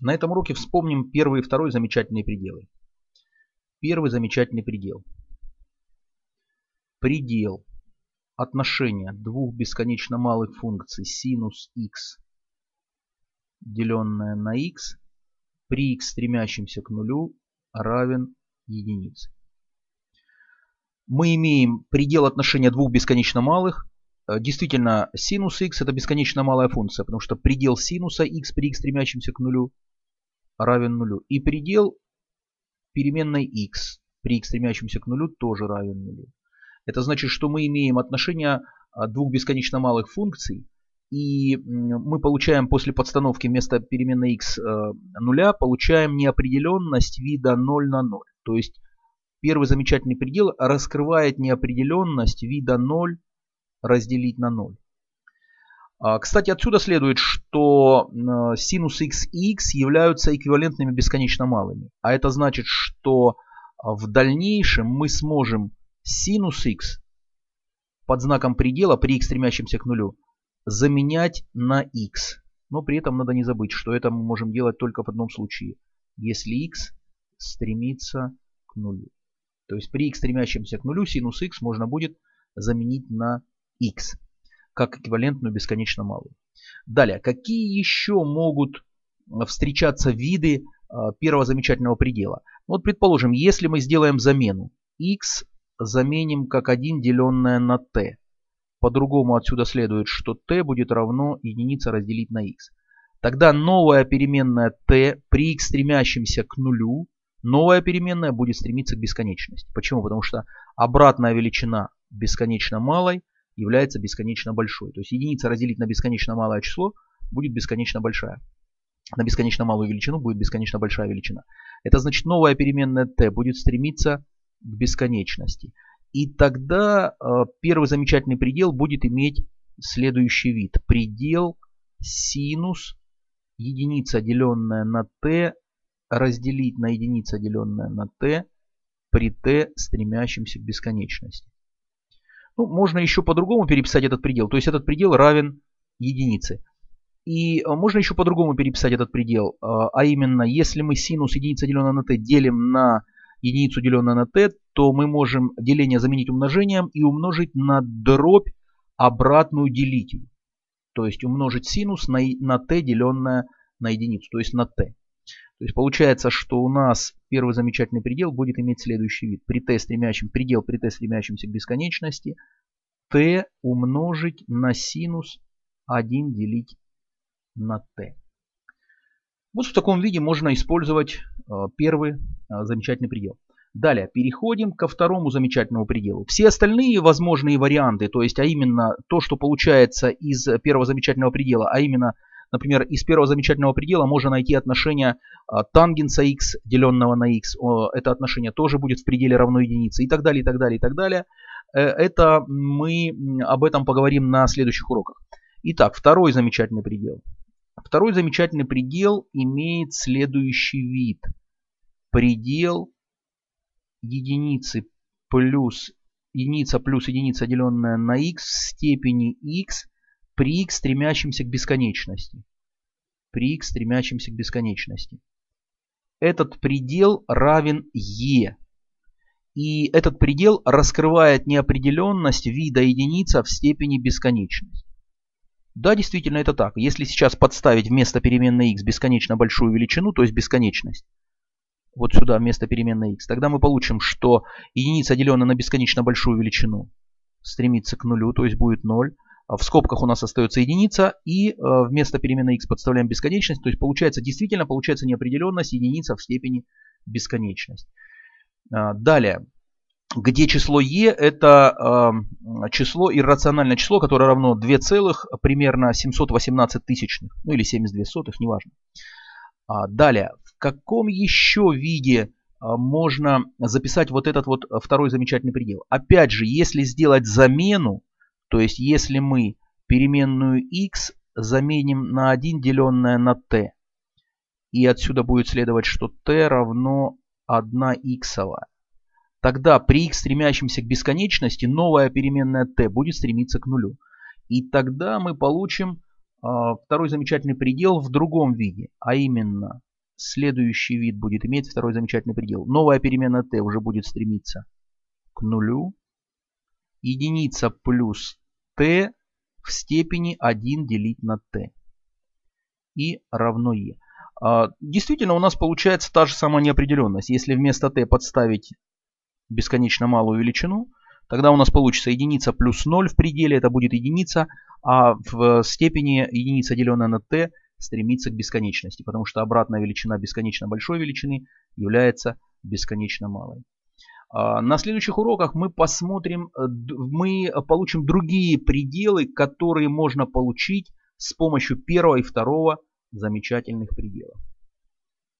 На этом уроке вспомним первый и второй замечательные пределы. Первый замечательный предел. Предел отношения двух бесконечно малых функций синус x, деленное на x, при x, стремящемся к нулю, равен единице. Мы имеем предел отношения двух бесконечно малых. Действительно, синус x это бесконечно малая функция, потому что предел синуса x при x, стремящемся к нулю, равен нулю. И предел переменной x при x, стремящемся к нулю, тоже равен нулю. Это значит, что мы имеем отношение двух бесконечно малых функций, и мы получаем после подстановки вместо переменной x нуля, получаем неопределенность вида 0 на 0. То есть первый замечательный предел раскрывает неопределенность вида 0 разделить на 0. Кстати, отсюда следует, что синус x и x являются эквивалентными бесконечно малыми. А это значит, что в дальнейшем мы сможем синус x под знаком предела при x, стремящемся к нулю, заменять на x. Но при этом надо не забыть, что это мы можем делать только в одном случае. Если x стремится к нулю. То есть при x, стремящемся к нулю, синус x можно будет заменить на x, как эквивалентную бесконечно малую. Далее, какие еще могут встречаться виды первого замечательного предела? Вот предположим, если мы сделаем замену, x заменим как 1 деленное на t. По-другому отсюда следует, что t будет равно 1 разделить на x. Тогда новая переменная t при x, стремящемся к нулю, новая переменная будет стремиться к бесконечности. Почему? Потому что обратная величина бесконечно малой является бесконечно большой. То есть единица разделить на бесконечно малое число будет бесконечно большая. На бесконечно малую величину будет бесконечно большая величина. Это значит, новая переменная t будет стремиться к бесконечности. И тогда первый замечательный предел будет иметь следующий вид. Предел синус единица, деленная на t, разделить на единица, деленная на t, при t, стремящемся к бесконечности. Ну, можно еще по-другому переписать этот предел. То есть этот предел равен единице. И можно еще по-другому переписать этот предел. А именно, если мы синус единица, деленное на t, делим на единицу, деленное на t, то мы можем деление заменить умножением и умножить на дробь обратную делителю. То есть умножить синус на t, деленное на единицу. То есть на t. То есть получается, что у нас первый замечательный предел будет иметь следующий вид. Предел при t, стремящемся к бесконечности, t умножить на синус 1 делить на t. Вот в таком виде можно использовать первый замечательный предел. Далее переходим ко второму замечательному пределу. Все остальные возможные варианты, то есть а именно то, что получается из первого замечательного предела, а именно, например, из первого замечательного предела можно найти отношение тангенса x, деленного на x. Это отношение тоже будет в пределе равно единице. И так далее, и так далее, и так далее. Это мы об этом поговорим на следующих уроках. Итак, второй замечательный предел. Второй замечательный предел имеет следующий вид. Предел единицы плюс единица, деленное на x в степени x, при x, стремящемся к бесконечности. При x, стремящемся к бесконечности. Этот предел равен e. И этот предел раскрывает неопределенность вида единица в степени бесконечности. Да, действительно это так. Если сейчас подставить вместо переменной x бесконечно большую величину, то есть бесконечность, вот сюда вместо переменной x, тогда мы получим, что единица, деленная на бесконечно большую величину, стремится к нулю, то есть будет 0. В скобках у нас остается единица, и вместо переменной x подставляем бесконечность. То есть получается, действительно получается неопределенность единица в степени бесконечность. Далее, где число e это число, иррациональное число, которое равно 2 целых примерно 718 тысячных, ну или 72 сотых, неважно. Далее, в каком еще виде можно записать вот этот вот второй замечательный предел? Опять же, если сделать замену, то есть, если мы переменную x заменим на 1 деленное на t. И отсюда будет следовать, что t равно 1х. Тогда при x, стремящемся к бесконечности, новая переменная t будет стремиться к нулю. И тогда мы получим второй замечательный предел в другом виде. А именно, Следующий вид будет иметь второй замечательный предел. Новая переменная t уже будет стремиться к нулю. Единица плюс t в степени 1 делить на t. И равно e. Действительно, у нас получается та же самая неопределенность. Если вместо t подставить бесконечно малую величину, тогда у нас получится единица плюс 0 в пределе, это будет единица, а в степени единица, деленная на t, стремится к бесконечности, потому что обратная величина бесконечно большой величины является бесконечно малой. На следующих уроках мы посмотрим, мы получим другие пределы, которые можно получить с помощью первого и второго замечательных пределов.